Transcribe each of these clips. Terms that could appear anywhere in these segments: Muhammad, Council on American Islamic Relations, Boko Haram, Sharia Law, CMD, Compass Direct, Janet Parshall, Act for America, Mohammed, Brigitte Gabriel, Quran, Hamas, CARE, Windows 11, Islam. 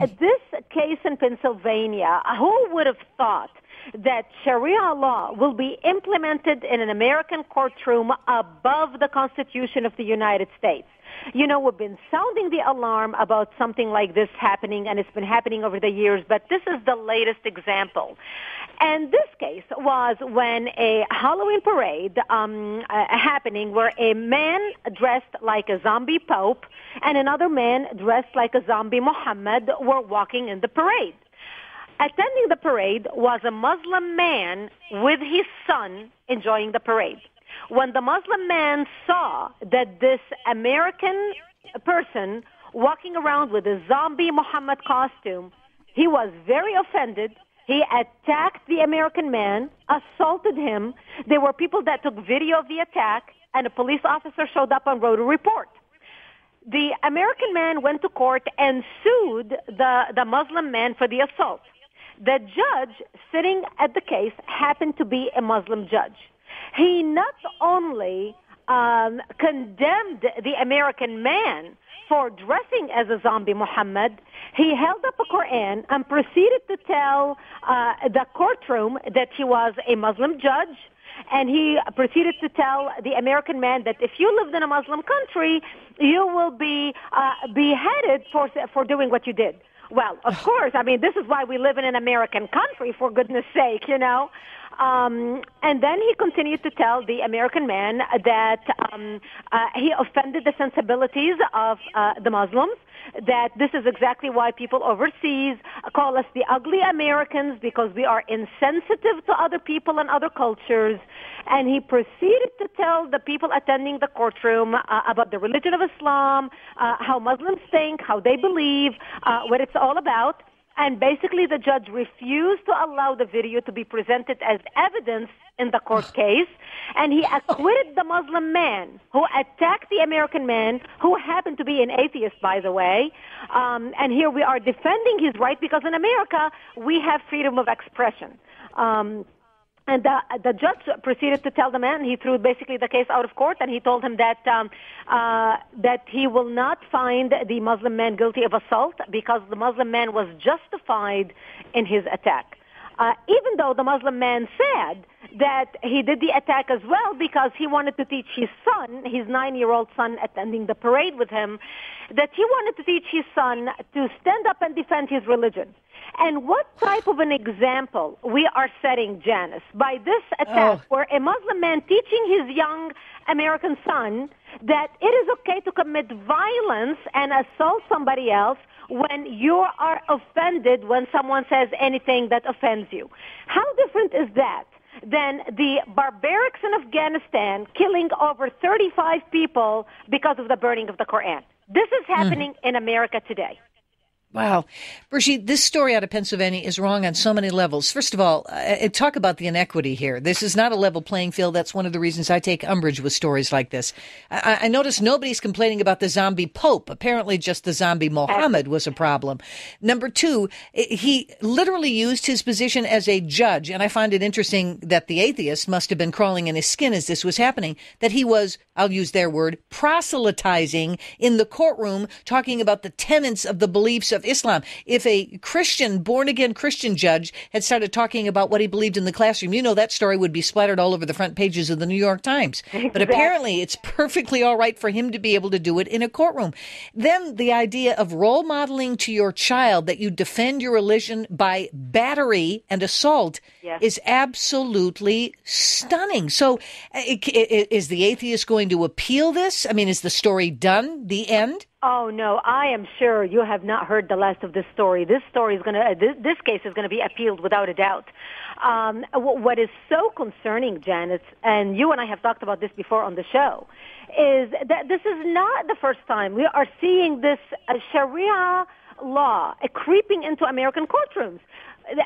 This case in Pennsylvania, who would have thought that Sharia law will be implemented in an American courtroom above the Constitution of the United States? You know, we've been sounding the alarm about something like this happening, and it's been happening over the years, but this is the latest example. And this case was when a Halloween parade happening where a man dressed like a zombie pope and another man dressed like a zombie Muhammad were walking in the parade. Attending the parade was a Muslim man with his son enjoying the parade. When the Muslim man saw that this American person walking around with a zombie Muhammad costume, he was very offended. He attacked the American man, assaulted him. There were people that took video of the attack, and a police officer showed up and wrote a report. The American man went to court and sued the Muslim man for the assault. The judge sitting at the case happened to be a Muslim judge. He not only condemned the American man for dressing as a zombie Muhammad, he held up a Quran and proceeded to tell the courtroom that he was a Muslim judge, and he proceeded to tell the American man that if you lived in a Muslim country, you will be beheaded for doing what you did. Well, of course, I mean, this is why we live in an American country, for goodness sake, you know. And then he continued to tell the American man that he offended the sensibilities of the Muslims, that this is exactly why people overseas call us the ugly Americans, because we are insensitive to other people and other cultures. And he proceeded to tell the people attending the courtroom about the religion of Islam, how Muslims think, how they believe, what it's all about. And basically the judge refused to allow the video to be presented as evidence in the court case, and he acquitted the Muslim man who attacked the American man, who happened to be an atheist, by the way. And here we are defending his right, because in America we have freedom of expression. And the judge proceeded to tell the man, he threw basically the case out of court, and he told him that that he will not find the Muslim man guilty of assault because the Muslim man was justified in his attack. Even though the Muslim man said that he did the attack as well because he wanted to teach his son, his 9-year-old son attending the parade with him, that he wanted to teach his son to stand up and defend his religion. And what type of an example we are setting, Janice, by this attack where a Muslim man teaching his young American son that it is okay to commit violence and assault somebody else when you are offended when someone says anything that offends you. How different is that than the barbarics in Afghanistan killing over 35 people because of the burning of the Quran? This is happening in America today. Wow. Brigitte, this story out of Pennsylvania is wrong on so many levels. First of all, talk about the inequity here. This is not a level playing field. That's one of the reasons I take umbrage with stories like this. I noticed nobody's complaining about the zombie Pope. Apparently just the zombie Mohammed was a problem. Number two, he literally used his position as a judge. And I find it interesting that the atheist must have been crawling in his skin as this was happening, that he was, I'll use their word, proselytizing in the courtroom, talking about the tenets of the beliefs of Islam. If a Christian, born-again Christian judge had started talking about what he believed in the classroom, you know that story would be splattered all over the front pages of the New York Times. Exactly. But apparently it's perfectly all right for him to be able to do it in a courtroom. Then the idea of role modeling to your child that you defend your religion by battery and assault is absolutely stunning. So is the atheist going to appeal this? I mean, is the story done? The end? Oh, no, I am sure you have not heard the last of this story. This story is going to, this case is going to be appealed without a doubt. What is so concerning, Janet, and you and I have talked about this before on the show, is that this is not the first time we are seeing this Sharia law creeping into American courtrooms.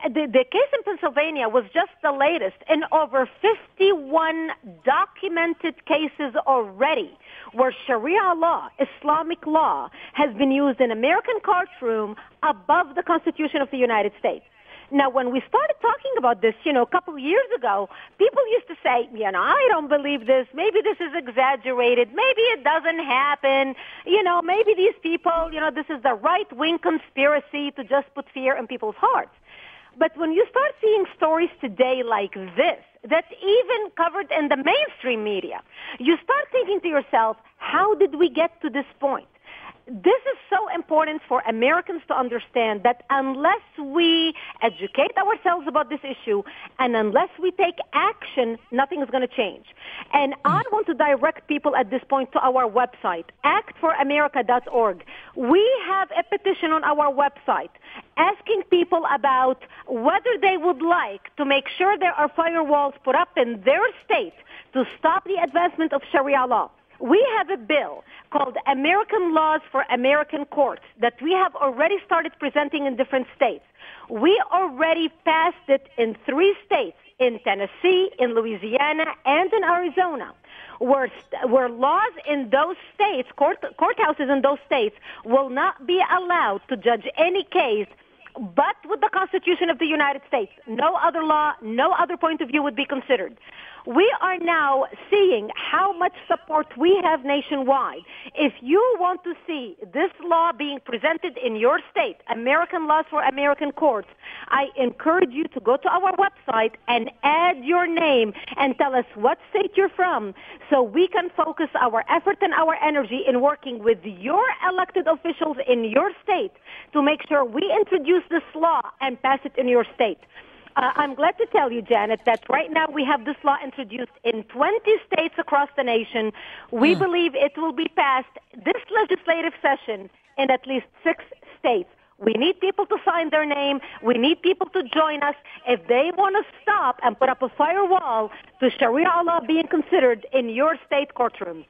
The case in Pennsylvania was just the latest in over 51 documented cases already where Sharia law, Islamic law, has been used in American courtroom above the Constitution of the United States. Now, when we started talking about this, you know, a couple of years ago, people used to say, you know, I don't believe this. Maybe this is exaggerated. Maybe it doesn't happen. You know, maybe these people, you know, this is the right-wing conspiracy to just put fear in people's hearts. But when you start seeing stories today like this, that's even covered in the mainstream media, you start thinking to yourself, how did we get to this point? This is so important for Americans to understand that unless we educate ourselves about this issue and unless we take action, nothing is going to change. And I want to direct people at this point to our website, actforamerica.org. We have a petition on our website asking people about whether they would like to make sure there are firewalls put up in their state to stop the advancement of Sharia law. We have a bill called American Laws for American Courts that we have already started presenting in different states. We already passed it in 3 states, in Tennessee, in Louisiana, and in Arizona, where laws in those states, courthouses in those states, will not be allowed to judge any case but with the Constitution of the United States. No other law, no other point of view would be considered. We are now seeing how much support we have nationwide. If you want to see this law being presented in your state, American Laws for American Courts, I encourage you to go to our website and add your name and tell us what state you're from so we can focus our effort and our energy in working with your elected officials in your state to make sure we introduce this law and pass it in your state. I'm glad to tell you, Janet, that right now we have this law introduced in 20 states across the nation. We believe it will be passed this legislative session in at least 6 states. We need people to sign their name. We need people to join us. If they want to stop and put up a firewall to Sharia law being considered in your state courtrooms.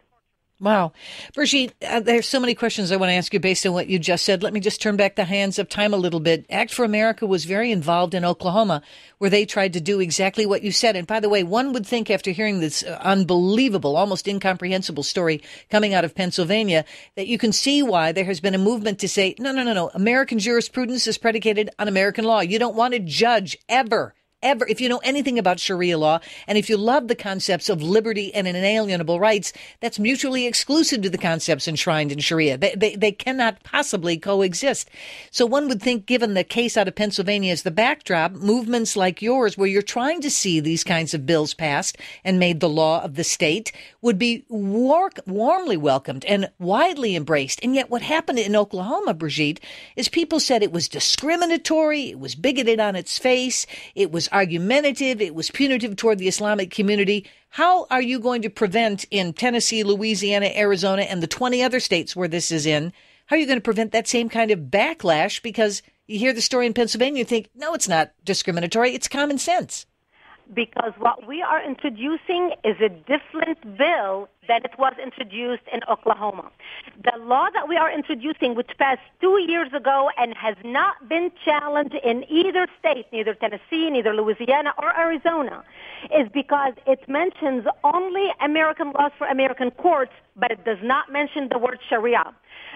Wow. Brigitte, there's so many questions I want to ask you based on what you just said. Let me just turn back the hands of time a little bit. Act for America was very involved in Oklahoma, where they tried to do exactly what you said. And by the way, one would think after hearing this unbelievable, almost incomprehensible story coming out of Pennsylvania, that you can see why there has been a movement to say, no, American jurisprudence is predicated on American law. You don't want to judge ever, if you know anything about Sharia law, and if you love the concepts of liberty and inalienable rights, that's mutually exclusive to the concepts enshrined in Sharia. They cannot possibly coexist. So one would think, given the case out of Pennsylvania as the backdrop, movements like yours, where you're trying to see these kinds of bills passed and made the law of the state, would be warmly welcomed and widely embraced. And yet what happened in Oklahoma, Brigitte, is people said it was discriminatory, it was bigoted on its face, it was argumentative, it was punitive toward the Islamic community. How are you going to prevent in Tennessee, Louisiana, Arizona, and the 20 other states where this is in, how are you going to prevent that same kind of backlash? Because you hear the story in Pennsylvania, you think, no, it's not discriminatory, it's common sense. Because what we are introducing is a different bill than it was introduced in Oklahoma. The law that we are introducing, which passed 2 years ago and has not been challenged in either state, neither Tennessee, neither Louisiana or Arizona, is because it mentions only American laws for American courts, but it does not mention the word Sharia.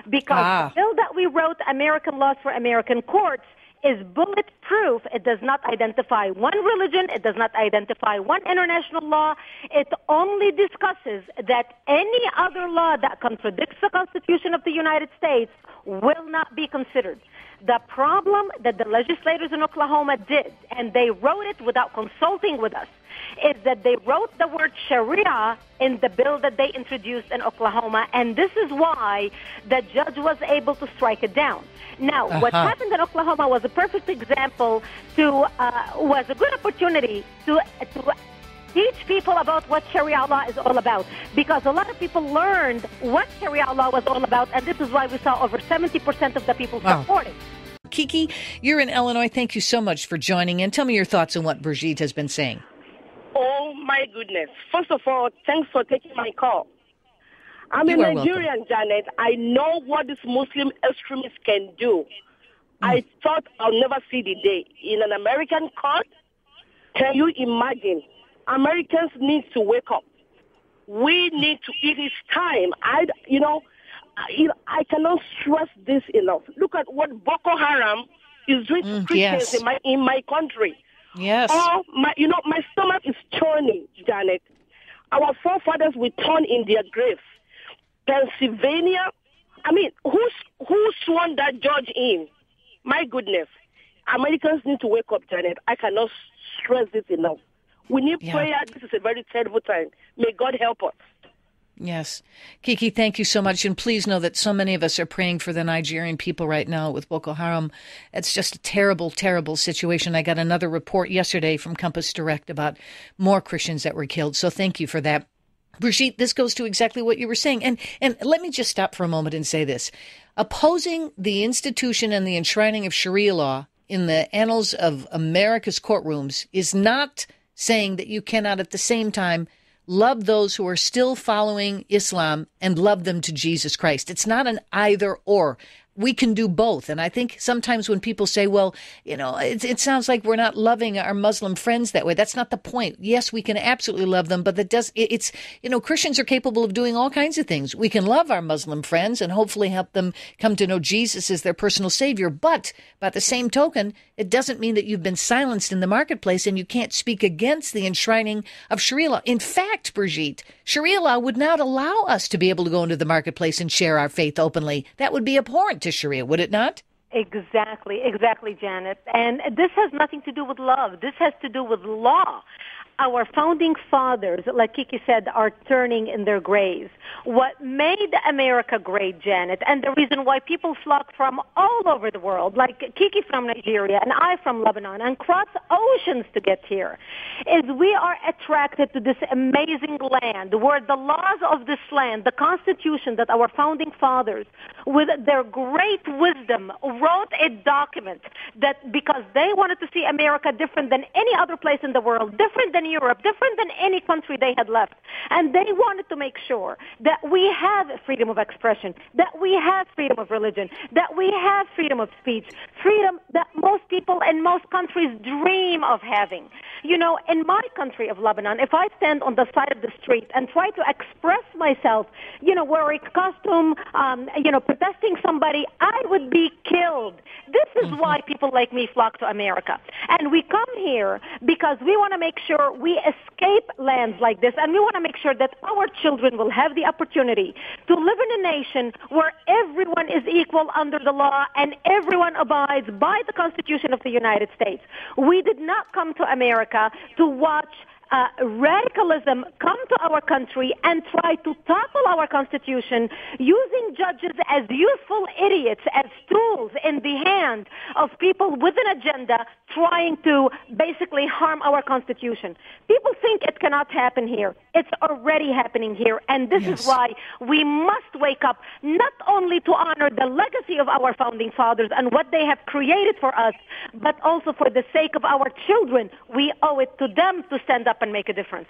Because the bill that we wrote, American laws for American courts, is bulletproof. It does not identify one religion. It does not identify one international law. It only discusses that any other law that contradicts the Constitution of the United States will not be considered. The problem that the legislators in Oklahoma did, and they wrote it without consulting with us, is that they wrote the word Sharia in the bill that they introduced in Oklahoma, and this is why the judge was able to strike it down. Now, what happened in Oklahoma was a perfect example was a good opportunity to teach people about what Sharia law is all about, because a lot of people learned what Sharia law was all about, and this is why we saw over 70% of the people support it. Kiki, you're in Illinois. Thank you so much for joining in. Tell me your thoughts on what Brigitte has been saying. Oh, my goodness. First of all, thanks for taking my call. I'm a Nigerian, Janet. I know what these Muslim extremists can do. I thought I'll never see the day. In an American court, can you imagine? Americans need to wake up. We need to. It is time. I cannot stress this enough. Look at what Boko Haram is doing to Christians in my country. Yes. Or my stomach is churning, Janet. Our forefathers will turn in their graves. Pennsylvania. I mean, who sworn that judge in? My goodness. Americans need to wake up, Janet. I cannot stress this enough. We need prayer. This is a very terrible time. May God help us. Yes. Kiki, thank you so much. And please know that so many of us are praying for the Nigerian people right now with Boko Haram. It's just a terrible, terrible situation. I got another report yesterday from Compass Direct about more Christians that were killed. So thank you for that. Brigitte, this goes to exactly what you were saying. And let me just stop for a moment and say this. Opposing the institution and the enshrining of Sharia law in the annals of America's courtrooms is not saying that you cannot at the same time love those who are still following Islam and love them to Jesus Christ. It's not an either or. We can do both. And I think sometimes when people say, well, it sounds like we're not loving our Muslim friends that way. That's not the point. Yes, we can absolutely love them, but Christians are capable of doing all kinds of things. We can love our Muslim friends and hopefully help them come to know Jesus as their personal savior. But by the same token, it doesn't mean that you've been silenced in the marketplace and you can't speak against the enshrining of Sharia law. In fact, Brigitte, Sharia law would not allow us to be able to go into the marketplace and share our faith openly. That would be abhorrent to Sharia, would it not? Exactly, Janet. And this has nothing to do with love. This has to do with law. Our founding fathers, like Kiki said, are turning in their graves. What made America great, Janet, and the reason why people flock from all over the world, like Kiki from Nigeria and I from Lebanon, and cross oceans to get here, is we are attracted to this amazing land where the laws of this land, the Constitution that our founding fathers, with their great wisdom, wrote a document that because they wanted to see America different than any other place in the world, different than Europe, different than any country they had left. And they wanted to make sure that we have freedom of expression, that we have freedom of religion, that we have freedom of speech, freedom that most people in most countries dream of having. In my country of Lebanon, if I stand on the side of the street and try to express myself, wearing costume, protesting somebody, I would be killed. This is why people like me flock to America. And we come here because we want to make sure we escape lands like this, and we want to make sure that our children will have the opportunity to live in a nation where everyone is equal under the law and everyone abides by the Constitution of the United States. We did not come to America to watch radicalism come to our country and try to topple our Constitution using judges as useful idiots, as tools in the hand of people with an agenda trying to basically harm our Constitution. People think it cannot happen here. It's already happening here, and this is why we must wake up, not only to honor the legacy of our founding fathers and what they have created for us, but also for the sake of our children. We owe it to them to stand up and make a difference.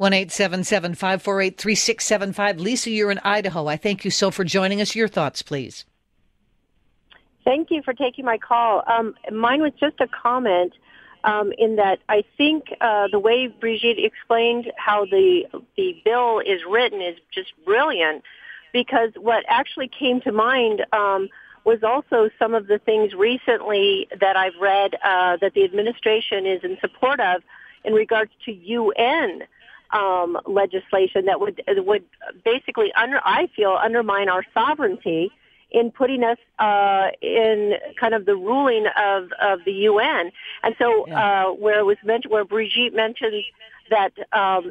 1-877-548-3675. Lisa, you're in Idaho. I thank you so for joining us. Your thoughts, please. Thank you for taking my call. Mine was just a comment in that I think the way Brigitte explained how the bill is written is just brilliant, because what actually came to mind was also some of the things recently that I've read that the administration is in support of in regards to UN legislation that would basically, undermine our sovereignty in putting us in kind of the ruling of the UN. And so where it was mentioned, where Brigitte mentioned that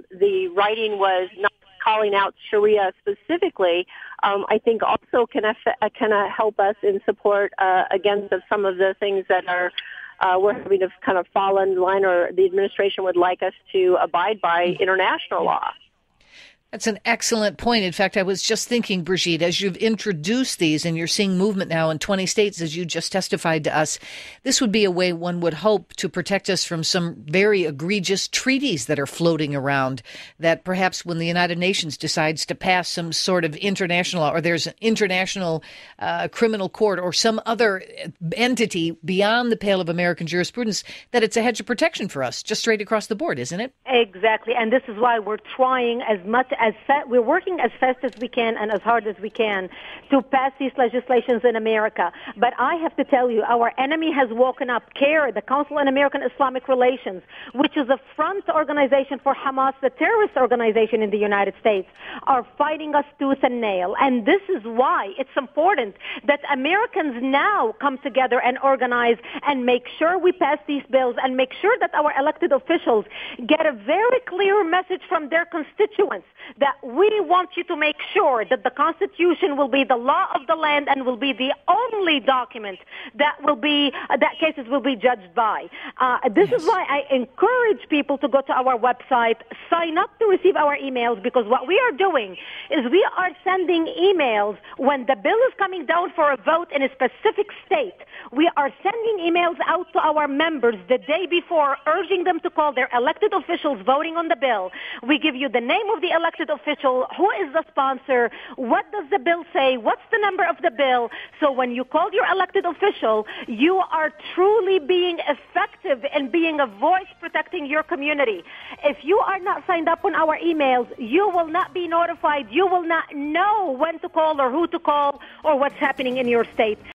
the writing was not calling out Sharia specifically, I think also can help us in support against some of the things that are we're having to kind of fall in line, or the administration would like us to abide by international law. That's an excellent point. In fact, I was just thinking, Brigitte, as you've introduced these and you're seeing movement now in 20 states, as you just testified to us, this would be a way one would hope to protect us from some very egregious treaties that are floating around, that perhaps when the United Nations decides to pass some sort of international law, or there's an international criminal court or some other entity beyond the pale of American jurisprudence, that it's a hedge of protection for us just straight across the board, isn't it? Exactly. And this is why we're trying as much we're working as fast as we can and as hard as we can to pass these legislations in America. But I have to tell you, our enemy has woken up. CARE, the Council on American Islamic Relations, which is a front organization for Hamas, the terrorist organization in the United States, are fighting us tooth and nail. And this is why it's important that Americans now come together and organize and make sure we pass these bills and make sure that our elected officials get a very clear message from their constituents that we want you to make sure that the Constitution will be the law of the land and will be the only document that will be that cases will be judged by. This is why I encourage people to go to our website, sign up to receive our emails, because what we are doing is we are sending emails when the bill is coming down for a vote in a specific state. We are sending emails out to our members the day before, urging them to call their elected officials voting on the bill. We give you the name of the elected official, who is the sponsor, what does the bill say, what's the number of the bill. So when you call your elected official, you are truly being effective and being a voice protecting your community. If you are not signed up on our emails, you will not be notified. You will not know when to call or who to call or what's happening in your state.